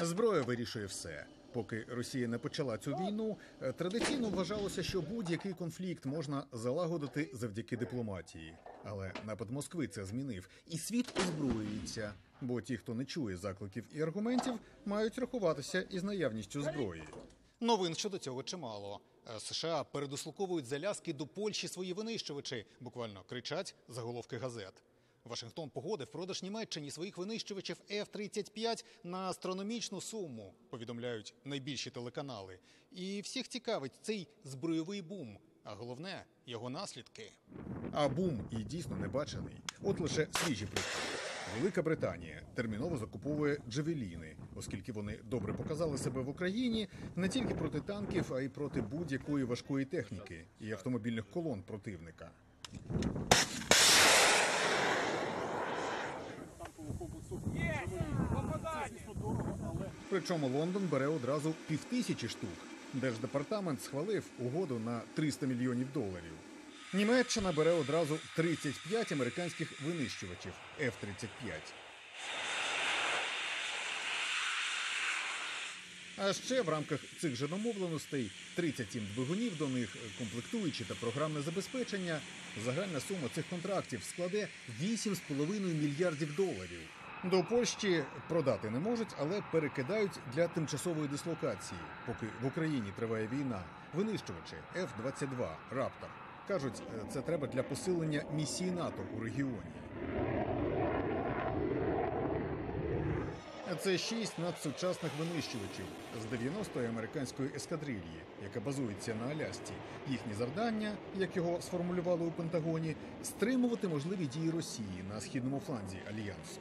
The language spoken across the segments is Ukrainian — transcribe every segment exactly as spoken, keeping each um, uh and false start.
Зброя вирішує все. Поки Росія не почала цю війну, традиційно вважалося, що будь-який конфлікт можна залагодити завдяки дипломатії. Але напад Москви це змінив. І світ озброюється. Бо ті, хто не чує закликів і аргументів, мають рахуватися із наявністю зброї. Новин щодо цього чимало. США передислоковують з Аляски до Польщі свої винищувачі. Буквально кричать заголовки газет. Вашингтон погодив продаж Німеччині своїх винищувачів еф тридцять п'ять на астрономічну суму, повідомляють найбільші телеканали. І всіх цікавить цей збройовий бум, а головне – його наслідки. А бум і дійсно небачений. От лише свіжі приклади. Велика Британія терміново закуповує «Джавеліни», оскільки вони добре показали себе в Україні не тільки проти танків, а й проти будь-якої важкої техніки і автомобільних колон противника. Причому Лондон бере одразу півтисячі штук. Держдепартамент схвалив угоду на триста мільйонів доларів. Німеччина бере одразу тридцять п'ять американських винищувачів еф тридцять п'ять. А ще в рамках цих же домовленостей тридцять сім двигунів до них, комплектуючі та програмне забезпечення, загальна сума цих контрактів складе вісім цілих п'ять десятих мільярдів доларів. До Польщі продати не можуть, але перекидають для тимчасової дислокації, поки в Україні триває війна. Винищувачі еф двадцять два «Раптор». Кажуть, це треба для посилення місії НАТО у регіоні. Це шість надсучасних винищувачів з дев'яностої американської ескадрильї, яка базується на Алясці. Їхнє завдання, як його сформулювали у Пентагоні, стримувати можливі дії Росії на східному фланзі Альянсу.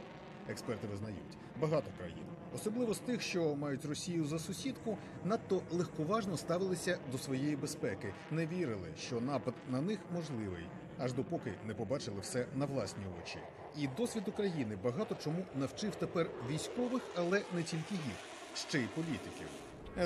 Експерти визнають, багато країн, особливо з тих, що мають Росію за сусідку, надто легковажно ставилися до своєї безпеки, не вірили, що напад на них можливий, аж допоки не побачили все на власні очі. І досвід України багато чому навчив тепер військових, але не тільки їх, ще й політиків.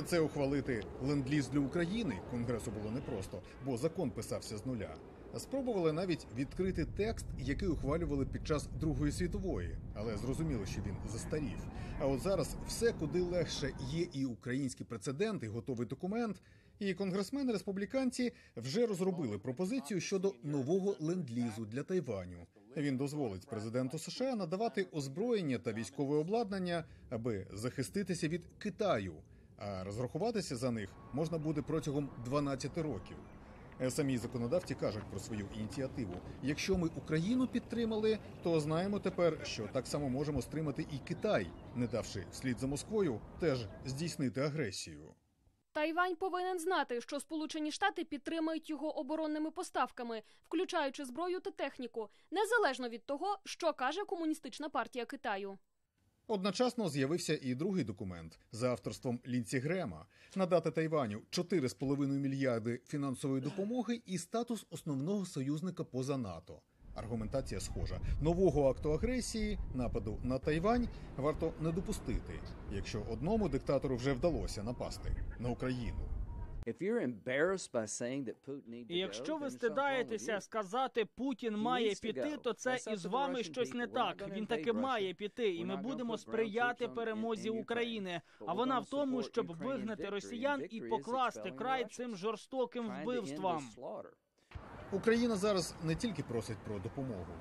Це ухвалити ленд-ліз для України Конгресу було непросто, бо закон писався з нуля. Спробували навіть відкрити текст, який ухвалювали під час Другої світової, але зрозуміло, що він застарів. А от зараз все куди легше, є і український прецедент, і готовий документ, і конгресмени-республіканці вже розробили пропозицію щодо нового ленд-лізу для Тайваню. Він дозволить президенту США надавати озброєння та військове обладнання, аби захиститися від Китаю, а розрахуватися за них можна буде протягом дванадцяти років. Самі законодавці кажуть про свою ініціативу. Якщо ми Україну підтримали, то знаємо тепер, що так само можемо стримати і Китай, не давши вслід за Москвою теж здійснити агресію. Тайвань повинен знати, що Сполучені Штати підтримають його оборонними поставками, включаючи зброю та техніку, незалежно від того, що каже Комуністична партія Китаю. Одночасно з'явився і другий документ за авторством Ліндсі Грема – надати Тайваню чотири цілих п'ять десятих мільярди фінансової допомоги і статус основного союзника поза НАТО. Аргументація схожа. Нового акту агресії, нападу на Тайвань, варто не допустити, якщо одному диктатору вже вдалося напасти на Україну. І якщо ви стидаєтеся сказати, Путін має піти, то це із вами щось не так. Він таки має піти, і ми будемо сприяти перемозі України. А вона в тому, щоб вигнати росіян і покласти край цим жорстоким вбивствам. Україна зараз не тільки просить про допомогу.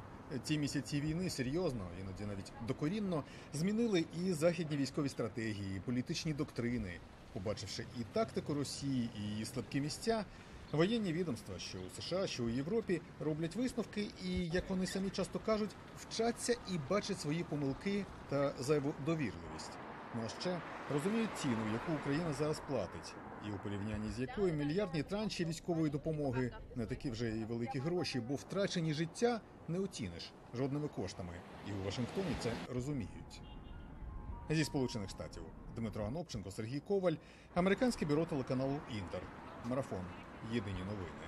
Ці місяці війни серйозно, іноді навіть докорінно, змінили і західні військові стратегії, і політичні доктрини. Побачивши і тактику Росії, і її слабкі місця, воєнні відомства, що у США, що у Європі, роблять висновки і, як вони самі часто кажуть, вчаться і бачать свої помилки та зайву довірливість. Ну а ще розуміють ціну, яку Україна зараз платить, і у порівнянні з якою мільярдні транші військової допомоги не такі вже і великі гроші, бо втрачені життя не оціниш жодними коштами. І у Вашингтоні це розуміють. Зі Сполучених Штатів Дмитро Ганопченко, Сергій Коваль, американське бюро телеканалу «Інтер». Марафон. Єдині новини.